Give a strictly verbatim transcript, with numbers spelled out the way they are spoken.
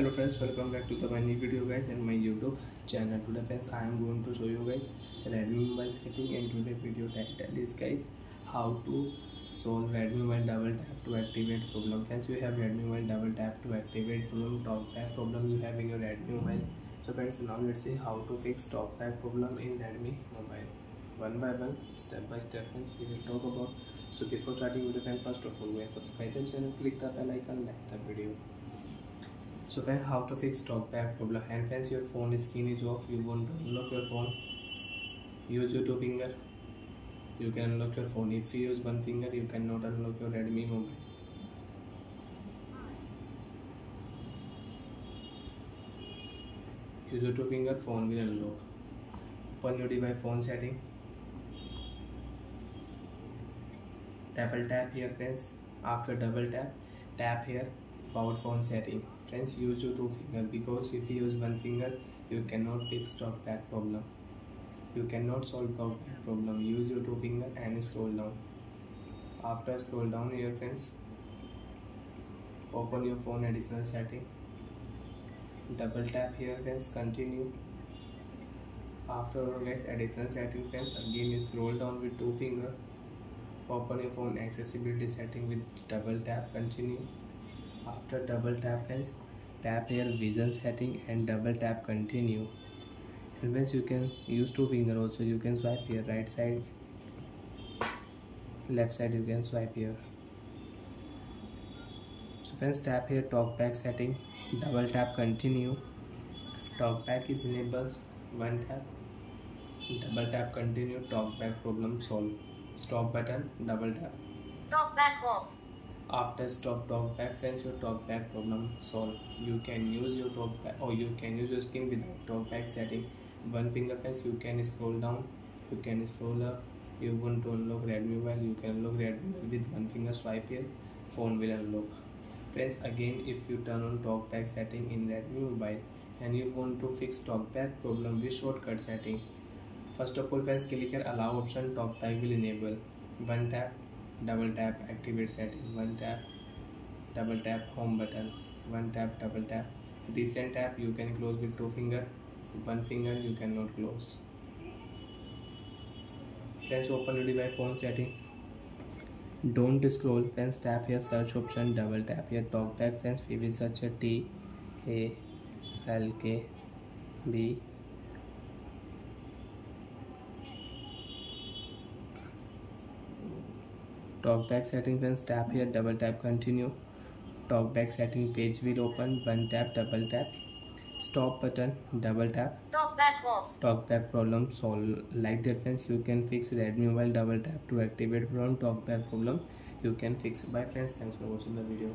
Hello friends, welcome back to the my new video guys and my YouTube channel. Today friends, I am going to show you guys Redmi mobile setting, and today video title is guys how to solve Redmi mobile double tap to activate problem. Friends, you have Redmi mobile double tap to activate problem, TalkBack problem you have in your Redmi mobile. So friends, now let's see how to fix TalkBack problem in Redmi mobile. One by one, step by step friends, we will talk about. So before starting video friends, first of all go and subscribe the channel, click the bell icon, like the video. So friends, how to fix TalkBack problem. And friends, your phone screen is off, you won't unlock your phone. Use your two finger, you can unlock your phone. If you use one finger, you cannot unlock your Redmi mobile. Use your two finger, phone will unlock. Open your device phone setting. Double tap here friends. After double tap, tap here about phone setting. Friends, use your two finger, because if you use one finger, you cannot fix TalkBack problem. You cannot solve TalkBack problem. Use your two finger and scroll down. After scroll down here friends, open your phone additional setting. Double tap here friends, continue. After all guys, additional setting friends, again scroll down with two finger. Open your phone accessibility setting with double tap, continue. After double tap friends, tap here vision setting and double tap, continue. And once you can use two finger also, you can swipe here right side, left side, you can swipe here. So friends, tap here TalkBack setting, double tap, continue. TalkBack is enabled, one tap, double tap, continue. TalkBack problem solved. Stop button, double tap. TalkBack off. After stop TalkBack friends, your TalkBack problem solved. You can use your TalkBack, or you can use your screen without TalkBack setting. One finger friends, you can scroll down, you can scroll up. You won't unlock Redmi while you can unlock Redmi while with one finger swipe here. Phone will unlock. Friends, again if you turn on TalkBack setting in Redmi mobile and you want to fix TalkBack problem with shortcut setting. First of all friends, click here allow option, TalkBack will enable. One tap, double tap, activate setting. One tap, double tap, home button. One tap, double tap. Recent tap you can close with two finger, one finger you cannot close. Friends, open your device phone setting. Don't scroll friends, tap here search option, double tap here TalkBack friends. We will search a T A L K B. TalkBack setting friends, tap here double tap, continue. TalkBack setting page will open. One tap, double tap, stop button, double tap. TalkBack off. TalkBack problem solved. Like that friends, you can fix Redmi mobile double tap to activate problem. TalkBack problem you can fix. Bye friends, thanks for watching the video.